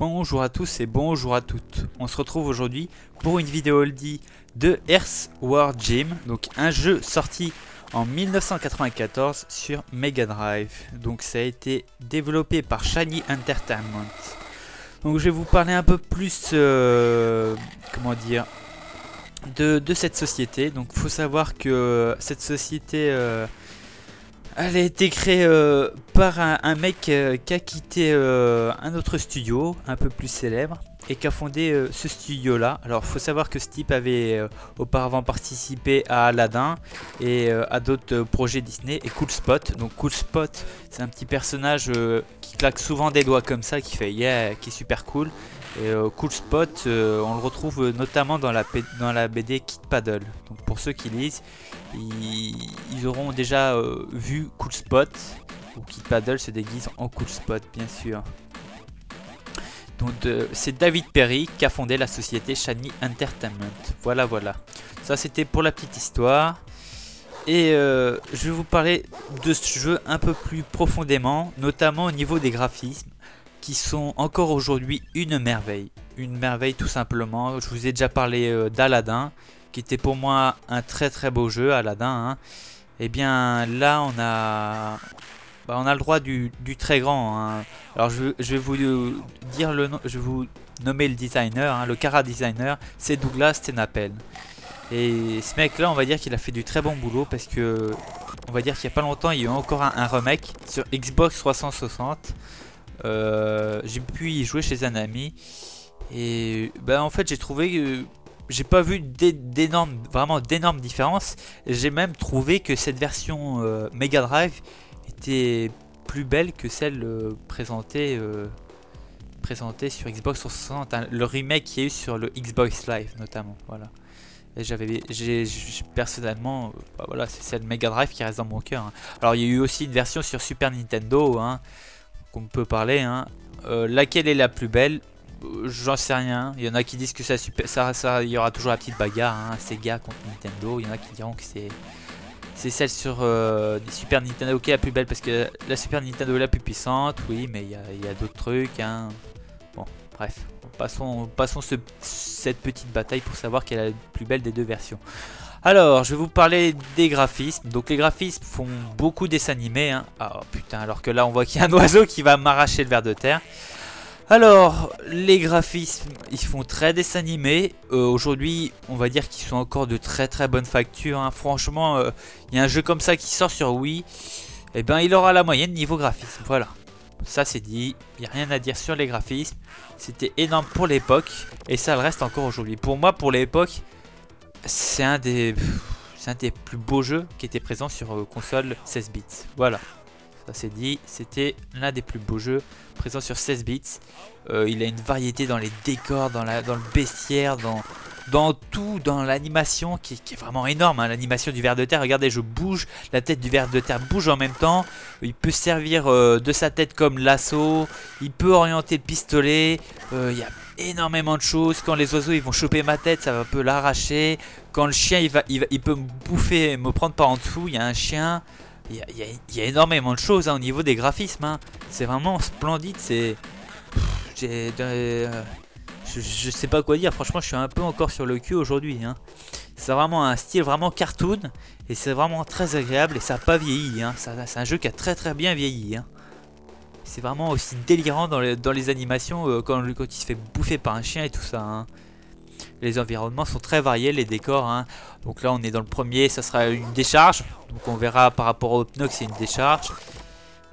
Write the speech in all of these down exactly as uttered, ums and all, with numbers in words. Bonjour à tous et bonjour à toutes. On se retrouve aujourd'hui pour une vidéo oldie de Earthworm Jim, donc un jeu sorti en mille neuf cent quatre-vingt-quatorze sur Mega Drive. Donc ça a été développé par Shiny Entertainment. Donc je vais vous parler un peu plus euh, comment dire de, de cette société. Donc faut savoir que cette société euh, elle a été créée euh, par un, un mec euh, qui a quitté euh, un autre studio, un peu plus célèbre, et qui a fondé euh, ce studio-là. Alors, faut savoir que ce type avait euh, auparavant participé à Aladdin et euh, à d'autres euh, projets Disney et Cool Spot. Donc, Cool Spot, c'est un petit personnage euh, qui claque souvent des doigts comme ça, qui fait yeah, qui est super cool. Et euh, Cool Spot, euh, on le retrouve notamment dans la, dans la B D Kid Paddle. Donc pour ceux qui lisent, ils, ils auront déjà euh, vu Cool Spot, où Kid Paddle se déguise en Cool Spot bien sûr. Donc euh, c'est David Perry qui a fondé la société Shiny Entertainment. Voilà voilà, ça c'était pour la petite histoire. Et euh, je vais vous parler de ce jeu un peu plus profondément, notamment au niveau des graphismes, qui sont encore aujourd'hui une merveille, une merveille tout simplement. Je vous ai déjà parlé euh, d'Aladdin, qui était pour moi un très très beau jeu, Aladdin. Hein. Et bien là on a, bah, on a le droit du, du très grand. Hein. Alors je, je vais vous dire le nom, je vais vous nommer le designer, hein, le cara designer, c'est Douglas Tenapel. Et ce mec-là, on va dire qu'il a fait du très bon boulot parce que, on va dire qu'il n'y a pas longtemps, il y a eu encore un, un remake sur Xbox trois cent soixante. Euh, j'ai pu y jouer chez un ami et bah en fait j'ai trouvé que euh, j'ai pas vu d'énormes vraiment d'énormes différences. J'ai même trouvé que cette version euh, Mega Drive était plus belle que celle euh, présentée euh, présentée sur Xbox trois cent soixante, hein, le remake qui est eu sur le Xbox Live notamment, voilà. Et j'avais personnellement, bah voilà, c'est celle Mega Drive qui reste dans mon cœur, hein. Alors il y a eu aussi une version sur Super Nintendo, hein, qu'on peut parler, hein. euh, laquelle est la plus belle, euh, j'en sais rien. Il y en a qui disent que ça, ça, ça, il y aura toujours la petite bagarre, hein, Sega contre Nintendo. Il y en a qui diront que c'est c'est celle sur euh, Super Nintendo qui est la plus belle parce que la Super Nintendo est la plus puissante. Oui, mais il y a, a d'autres trucs, hein. Bon, bref, passons, passons ce, cette petite bataille pour savoir quelle est la plus belle des deux versions. Alors, je vais vous parler des graphismes. Donc, les graphismes font beaucoup dessin animé, hein. Ah putain, alors que là, on voit qu'il y a un oiseau qui va m'arracher le ver de terre. Alors, les graphismes, ils font très dessin animé. Euh, Aujourd'hui, on va dire qu'ils sont encore de très très bonne facture, hein. Franchement, euh, il y a un jeu comme ça qui sort sur Wii. Eh ben, il aura la moyenne niveau graphisme. Voilà. Ça, c'est dit. Il n'y a rien à dire sur les graphismes. C'était énorme pour l'époque. Et ça le reste encore aujourd'hui. Pour moi, pour l'époque, c'est un des c'est un des plus beaux jeux qui était présent sur euh, console seize bits. Voilà, ça c'est dit, c'était l'un des plus beaux jeux présents sur seize bits. Euh, il a une variété dans les décors, dans, la, dans le bestiaire, dans, dans tout, dans l'animation qui, qui est vraiment énorme, hein, l'animation du ver de terre. Regardez, je bouge, la tête du ver de terre bouge en même temps. Il peut servir euh, de sa tête comme lasso, il peut orienter le pistolet, euh, il y a énormément de choses. Quand les oiseaux ils vont choper ma tête, ça va un peu l'arracher. Quand le chien il va, il va il peut me bouffer, me prendre par en dessous, il y a un chien, il y a, il y a, il y a énormément de choses, hein, au niveau des graphismes, hein. C'est vraiment splendide, c'est euh, je, je sais pas quoi dire, franchement je suis un peu encore sur le cul aujourd'hui, hein. C'est vraiment un style vraiment cartoon et c'est vraiment très agréable et ça n'a pas vieilli, hein. C'est un jeu qui a très très bien vieilli, hein. C'est vraiment aussi délirant dans les, dans les animations, euh, quand, quand il se fait bouffer par un chien et tout ça, hein. Les environnements sont très variés, les décors, hein. Donc là on est dans le premier, ça sera une décharge. Donc on verra par rapport au pneu que c'est une décharge.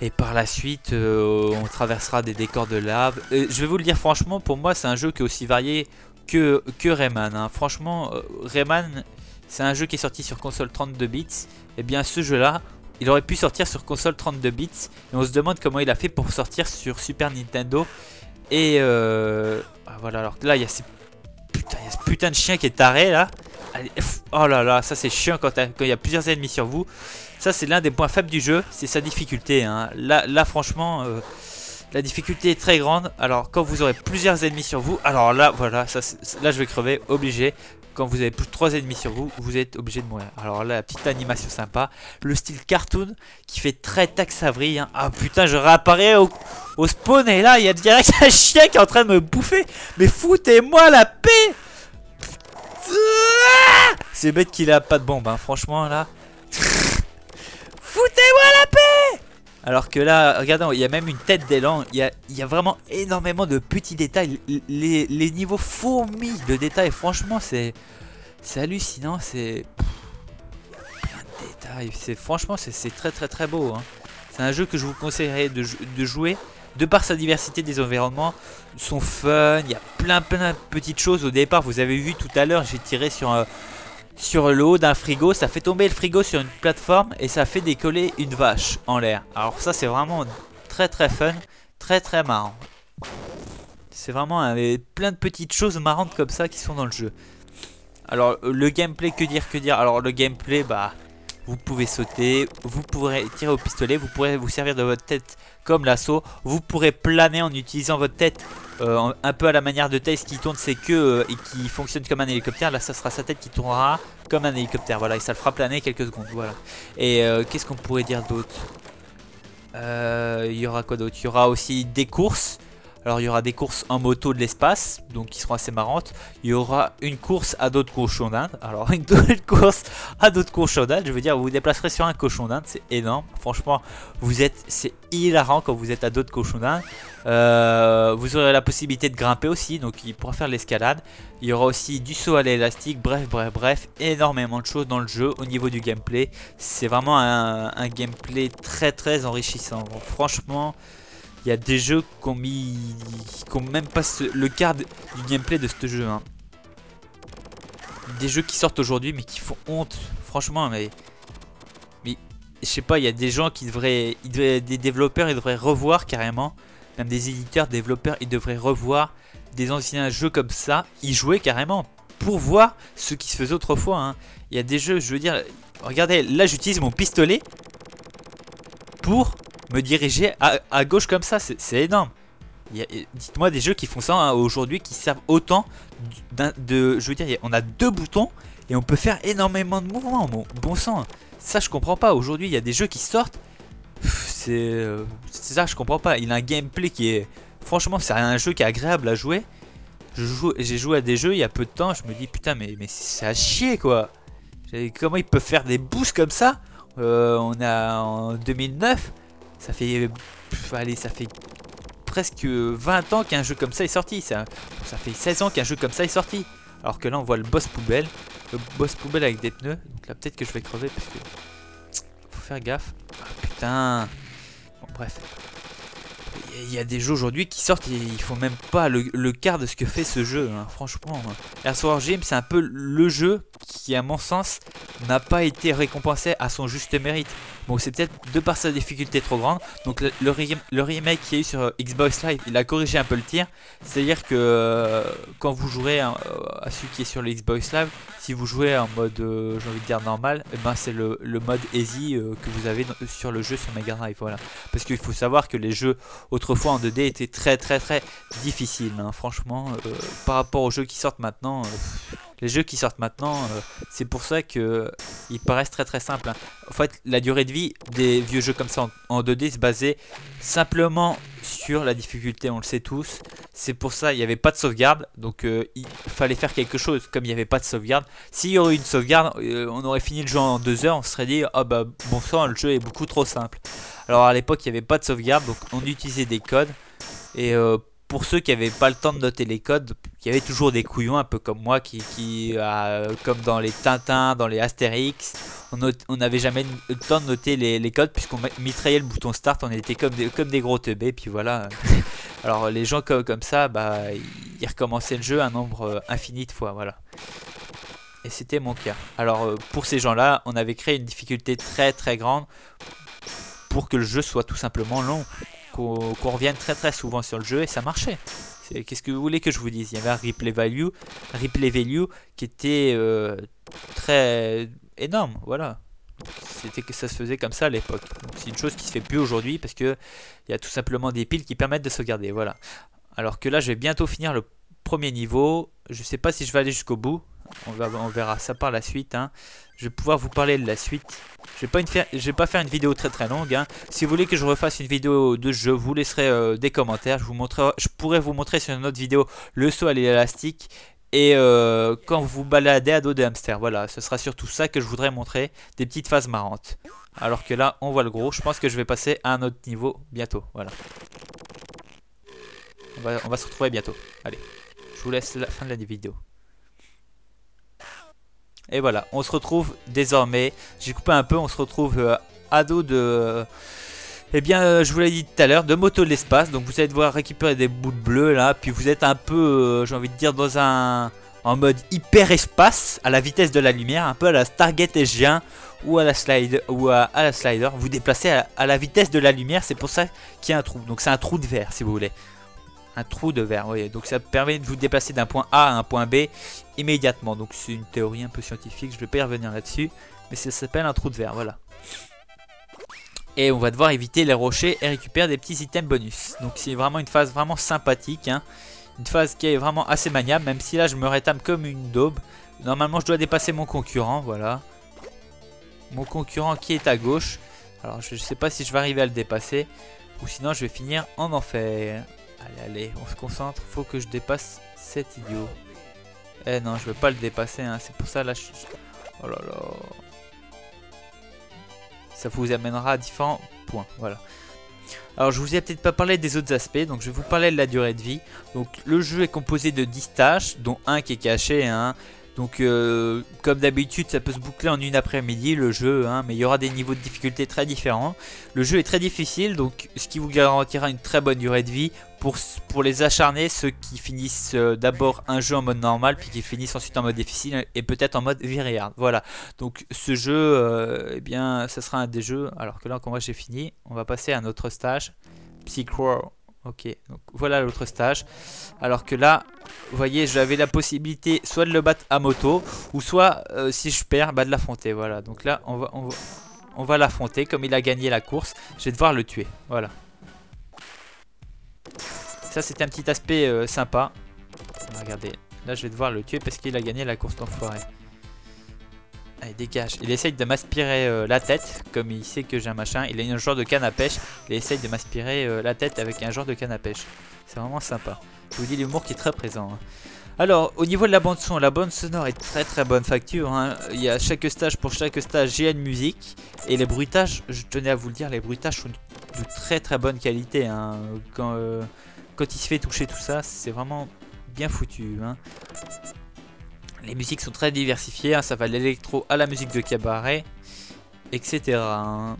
Et par la suite euh, on traversera des décors de lave. Et je vais vous le dire franchement, pour moi c'est un jeu qui est aussi varié que, que Rayman, hein. Franchement euh, Rayman c'est un jeu qui est sorti sur console trente-deux bits. Et bien ce jeu là, il aurait pu sortir sur console trente-deux bits et on se demande comment il a fait pour sortir sur Super Nintendo. Et euh... ah, voilà, alors là il y a ces... putain, il y a ce putain de chien qui est taré là. Allez, oh là là, ça c'est chiant quand il y a plusieurs ennemis sur vous. Ça c'est l'un des points faibles du jeu, c'est sa difficulté, hein. Là, là franchement euh... la difficulté est très grande. Alors quand vous aurez plusieurs ennemis sur vous, alors là voilà, ça, là je vais crever, obligé. quand vous avez plus de trois ennemis sur vous, vous êtes obligé de mourir. Alors là, la petite animation sympa, le style cartoon qui fait très Tex Avery, hein. Ah putain, je réapparais au, au spawn et là il y a direct un chien qui est en train de me bouffer. Mais foutez-moi la paix. C'est bête qu'il a pas de bombe, hein. Franchement là. Foutez-moi la paix. Alors que là, regardez, il y a même une tête d'élan, il y a, il y a vraiment énormément de petits détails, les, les niveaux fourmis de détails, franchement c'est hallucinant, c'est plein de détails, franchement c'est très très très beau, hein. C'est un jeu que je vous conseillerais de, de jouer, de par sa diversité des environnements, son fun, il y a plein plein de petites choses. Au départ, vous avez vu tout à l'heure, j'ai tiré sur un... sur le haut d'un frigo, ça fait tomber le frigo sur une plateforme et ça fait décoller une vache en l'air. Alors ça c'est vraiment très très fun, très très marrant. C'est vraiment hein, plein de petites choses marrantes comme ça qui sont dans le jeu. Alors le gameplay, que dire, que dire. Alors le gameplay, bah vous pouvez sauter, vous pourrez tirer au pistolet, vous pourrez vous servir de votre tête comme l'assaut, vous pourrez planer en utilisant votre tête euh, un peu à la manière de Tails qui tourne ses queues euh, et qui fonctionne comme un hélicoptère. Là ça sera sa tête qui tournera comme un hélicoptère, voilà, et ça le fera planer quelques secondes, voilà. Et euh, qu'est-ce qu'on pourrait dire d'autre? Euh, il y aura quoi d'autre? Il y aura aussi des courses. Alors il y aura des courses en moto de l'espace, donc qui seront assez marrantes. Il y aura une course à d'autres cochons d'Inde. Alors une course à d'autres cochons d'Inde, je veux dire, vous vous déplacerez sur un cochon d'Inde, c'est énorme. Franchement, vous êtes, c'est hilarant quand vous êtes à d'autres cochons d'Inde. Euh, vous aurez la possibilité de grimper aussi, donc il pourra faire l'escalade. Il y aura aussi du saut à l'élastique, bref, bref, bref, énormément de choses dans le jeu au niveau du gameplay. C'est vraiment un, un gameplay très très enrichissant. Bon, franchement... il y a des jeux qui ont mis, qui ont même pas ce, le quart de, du gameplay de ce jeu, hein. Des jeux qui sortent aujourd'hui mais qui font honte. Franchement, mais, mais je sais pas, il y a des gens qui devraient, ils devraient, des développeurs, ils devraient revoir carrément. Même des éditeurs, développeurs, ils devraient revoir des anciens jeux comme ça, y jouer carrément pour voir ce qui se faisait autrefois, hein. Il y a des jeux, je veux dire, regardez, là j'utilise mon pistolet pour... me diriger à, à gauche comme ça, c'est énorme. Dites-moi des jeux qui font ça hein, aujourd'hui, qui servent autant de... Je veux dire, on a deux boutons et on peut faire énormément de mouvements. Bon, bon sang, ça je comprends pas. Aujourd'hui, il y a des jeux qui sortent. C'est ça, je comprends pas. Il y a un gameplay qui est... Franchement, c'est un jeu qui est agréable à jouer. J'ai jou joué à des jeux il y a peu de temps. Je me dis, putain, mais, mais c'est à chier, quoi. Comment ils peuvent faire des boosts comme ça euh, on a en deux mille neuf... Ça fait, pff, allez, ça fait presque vingt ans qu'un jeu comme ça est sorti. Ça, ça fait seize ans qu'un jeu comme ça est sorti. Alors que là, on voit le boss poubelle. Le boss poubelle avec des pneus. Donc là, peut-être que je vais crever parce que... faut faire gaffe. Oh, putain. Bon, bref. Il y a des jeux aujourd'hui qui sortent et ils font même pas le, le quart de ce que fait ce jeu, hein. Franchement, Earthworm Jim, c'est un peu le jeu qui, à mon sens, n'a pas été récompensé à son juste mérite. Bon, c'est peut-être de par sa difficulté trop grande. Donc le, le, le remake qu'il y a eu sur Xbox Live, il a corrigé un peu le tir. C'est-à-dire que euh, quand vous jouerez à, à celui qui est sur le Xbox Live, si vous jouez en mode, euh, j'ai envie de dire normal, eh ben, c'est le, le mode easy euh, que vous avez dans, sur le jeu sur Mega Drive, voilà. Parce qu'il faut savoir que les jeux autrefois en deux D étaient très très très difficiles, hein. Franchement, euh, par rapport aux jeux qui sortent maintenant, euh, les jeux qui sortent maintenant, euh, c'est pour ça que euh, ils paraissent très très simples, hein. En fait, la durée de vie des vieux jeux comme ça en, en deux D se basait simplement sur la difficulté, on le sait tous. C'est pour ça il n'y avait pas de sauvegarde, donc euh, il fallait faire quelque chose. Comme il n'y avait pas de sauvegarde, s'il y aurait eu une sauvegarde, euh, on aurait fini le jeu en deux heures, on se serait dit ah bah bon sang, le jeu est beaucoup trop simple. Alors à l'époque il n'y avait pas de sauvegarde, donc on utilisait des codes. Et euh, pour ceux qui n'avaient pas le temps de noter les codes, il y avait toujours des couillons un peu comme moi qui, qui euh, comme dans les Tintins, dans les Astérix, on n'avait jamais le temps de noter les, les codes puisqu'on mitraillait le bouton start, on était comme des, comme des gros teubés, puis voilà. Alors les gens comme, comme ça, bah, ils recommençaient le jeu un nombre euh, infini de fois, voilà. Et c'était mon cas. Alors euh, pour ces gens-là, on avait créé une difficulté très très grande pour que le jeu soit tout simplement long, qu'on qu'on revienne très très souvent sur le jeu, et ça marchait. Qu'est-ce que vous voulez que je vous dise? Il y avait un replay value, replay value qui était euh, très énorme, voilà. C'était que ça se faisait comme ça à l'époque. C'est une chose qui se fait plus aujourd'hui parce que il y a tout simplement des piles qui permettent de sauvegarder, voilà. Alors que là, je vais bientôt finir le premier niveau. Je sais pas si je vais aller jusqu'au bout, on, va, on verra ça par la suite. Hein. Je vais pouvoir vous parler de la suite. Je ne vais, vais pas faire une vidéo très très longue. Hein. Si vous voulez que je refasse une vidéo de jeu, vous laisserez euh, des commentaires. Je, vous montrerai, je pourrais vous montrer sur une autre vidéo le saut à l'élastique. Et euh, quand vous baladez à dos de hamster. Voilà, ce sera surtout ça que je voudrais montrer. Des petites phases marrantes. Alors que là, on voit le gros. Je pense que je vais passer à un autre niveau bientôt. Voilà. On va, on va se retrouver bientôt. Allez, je vous laisse la fin de la vidéo. Et voilà, on se retrouve désormais. J'ai coupé un peu, on se retrouve euh, à dos de... Euh, eh bien, euh, je vous l'ai dit tout à l'heure, de moto de l'espace. Donc vous allez devoir récupérer des bouts de bleu là. Puis vous êtes un peu, euh, j'ai envie de dire, dans un... En mode hyper espace, à la vitesse de la lumière. Un peu à la Stargate S G un ou à la Slider. Ou à, à la Slider. Vous déplacez à, à la vitesse de la lumière. C'est pour ça qu'il y a un trou. Donc c'est un trou de verre si vous voulez. Un trou de verre, oui. Donc ça permet de vous déplacer d'un point A à un point B immédiatement. Donc c'est une théorie un peu scientifique, je ne vais pas y revenir là-dessus. Mais ça s'appelle un trou de verre, voilà. Et on va devoir éviter les rochers et récupérer des petits items bonus. Donc c'est vraiment une phase vraiment sympathique. Hein. Une phase qui est vraiment assez maniable, même si là je me rétame comme une daube. Normalement je dois dépasser mon concurrent, voilà. Mon concurrent qui est à gauche. Alors je ne sais pas si je vais arriver à le dépasser. Ou sinon je vais finir en enfer. Allez, allez, on se concentre, faut que je dépasse cet idiot. Eh non, je veux pas le dépasser, hein. C'est pour ça là je... Oh là là. Ça vous amènera à différents points, voilà. Alors je vous ai peut-être pas parlé des autres aspects, donc je vais vous parler de la durée de vie. Donc le jeu est composé de dix tâches, dont un qui est caché, hein. Donc euh, comme d'habitude ça peut se boucler en une après-midi le jeu, hein, mais il y aura des niveaux de difficulté très différents. Le jeu est très difficile, donc ce qui vous garantira une très bonne durée de vie pour, pour les acharnés, ceux qui finissent euh, d'abord un jeu en mode normal, puis qui finissent ensuite en mode difficile et peut-être en mode very hard. Voilà, donc ce jeu, euh, eh bien ça sera un des jeux, alors que là encore moi j'ai fini, on va passer à un autre stage, Psychro. Ok, donc voilà l'autre stage. Alors que là, vous voyez, j'avais la possibilité soit de le battre à moto, ou soit, euh, si je perds, bah, de l'affronter. Voilà, donc là, on va, on va, on va l'affronter. Comme il a gagné la course, je vais devoir le tuer. Voilà. Ça, c'était un petit aspect euh, sympa. Regardez, là, je vais devoir le tuer parce qu'il a gagné la course d'enfoiré. Allez, dégage. Il essaye de m'aspirer euh, la tête. Comme il sait que j'ai un machin. Il a un genre de canne à pêche. Il essaye de m'aspirer euh, la tête avec un genre de canne à pêche. C'est vraiment sympa. Je vous dis l'humour qui est très présent. Hein. Alors, au niveau de la bande son, la bande sonore est très très bonne facture. Hein. Il y a chaque stage, pour chaque stage, j'ai une musique. Et les bruitages, je tenais à vous le dire, les bruitages sont de très très bonne qualité. Hein. Quand, euh, quand il se fait toucher tout ça, c'est vraiment bien foutu. Hein. Les musiques sont très diversifiées, hein, ça va de l'électro à la musique de cabaret, et cetera.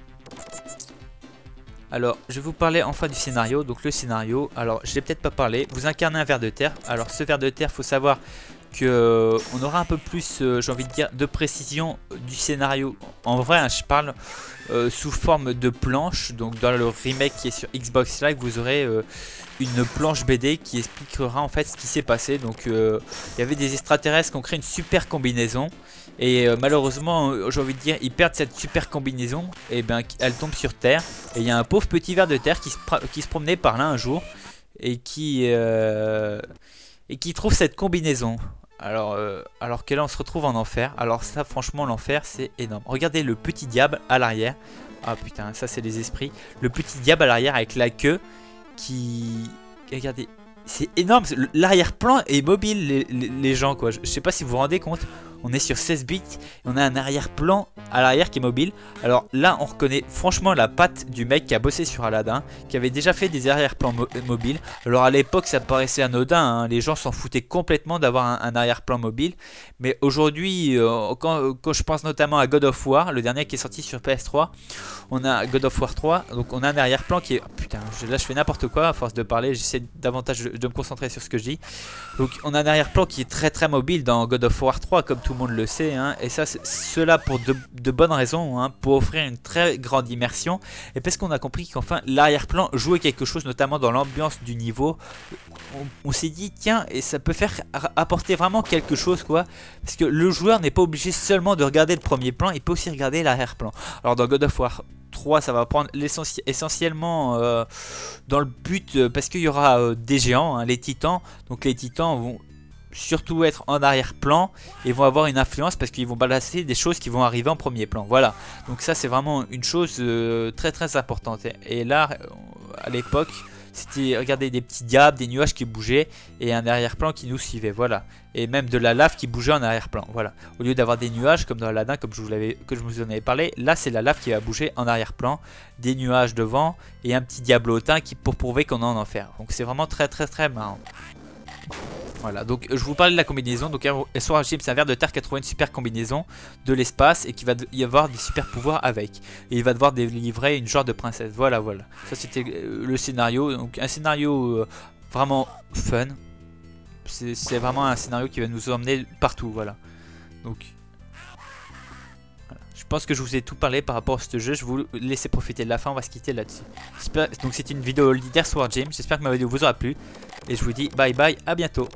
Alors, je vais vous parler enfin du scénario. Donc le scénario, alors je l'ai peut-être pas parlé, vous incarnez un ver de terre. Alors ce ver de terre, faut savoir que on aura un peu plus, euh, j'ai envie de dire, de précision du scénario. En vrai, hein, je parle euh, sous forme de planche. Donc dans le remake qui est sur Xbox Live, vous aurez... Euh, une planche B D qui expliquera en fait ce qui s'est passé. Donc euh, il y avait des extraterrestres qui ont créé une super combinaison et euh, malheureusement euh, j'ai envie de dire ils perdent cette super combinaison et ben elle tombe sur terre et il y a un pauvre petit ver de terre qui se, qui se promenait par là un jour et qui euh, et qui trouve cette combinaison. Alors, euh, alors que là on se retrouve en enfer. Alors ça franchement l'enfer c'est énorme. Regardez le petit diable à l'arrière. Ah putain, ça c'est les esprits. Le petit diable à l'arrière avec la queue qui... Regardez, c'est énorme, l'arrière-plan est mobile, les, les, les gens, quoi. Je, je sais pas si vous vous rendez compte, on est sur seize bits, on a un arrière-plan à l'arrière qui est mobile. Alors là, on reconnaît franchement la patte du mec qui a bossé sur Aladdin, qui avait déjà fait des arrière-plans mo mobiles. Alors à l'époque, ça paraissait anodin, hein. Les gens s'en foutaient complètement d'avoir un, un arrière-plan mobile. Mais aujourd'hui, euh, quand, quand je pense notamment à God of War, le dernier qui est sorti sur P S trois, on a God of War trois, donc on a un arrière-plan qui est... Oh, putain, là je fais n'importe quoi, à force de parler, j'essaie davantage de, de me concentrer sur ce que je dis. Donc on a un arrière-plan qui est très très mobile dans God of War trois, comme tout Tout le monde le sait, hein, et ça, cela pour de, de bonnes raisons, hein, pour offrir une très grande immersion, et parce qu'on a compris qu'enfin l'arrière-plan jouait quelque chose, notamment dans l'ambiance du niveau. On, on s'est dit tiens, et ça peut faire apporter vraiment quelque chose, quoi, parce que le joueur n'est pas obligé seulement de regarder le premier plan, il peut aussi regarder l'arrière-plan. Alors dans God of War trois, ça va prendre essentiellement euh, dans le but, euh, parce qu'il y aura euh, des géants, hein, les titans. Donc les titans vont surtout être en arrière-plan et vont avoir une influence parce qu'ils vont balancer des choses qui vont arriver en premier plan. Voilà, donc ça c'est vraiment une chose euh, très très importante. Et là, à l'époque, c'était regarder des petits diables, des nuages qui bougeaient et un arrière-plan qui nous suivait, voilà. Et même de la lave qui bougeait en arrière-plan, voilà. Au lieu d'avoir des nuages comme dans Aladdin, comme je vous l'avais, que je vous en avais parlé, là c'est la lave qui va bouger en arrière-plan, des nuages devant et un petit diablotin qui pour prouver qu'on est en enfer. Donc c'est vraiment très très très marrant. Voilà, donc je vous parlais de la combinaison. Donc Earthworm Jim, c'est un ver de terre qui a trouvé une super combinaison de l'espace et qui va y avoir des super pouvoirs avec. Et il va devoir délivrer une genre de princesse. Voilà, voilà. Ça c'était le scénario. Donc un scénario vraiment fun. C'est vraiment un scénario qui va nous emmener partout, voilà. Donc je pense que je vous ai tout parlé par rapport à ce jeu. Je vous laisse profiter de la fin, on va se quitter là-dessus. Donc c'était une vidéo d'Earthworm Jim. J'espère que ma vidéo vous aura plu. Et je vous dis bye bye, à bientôt.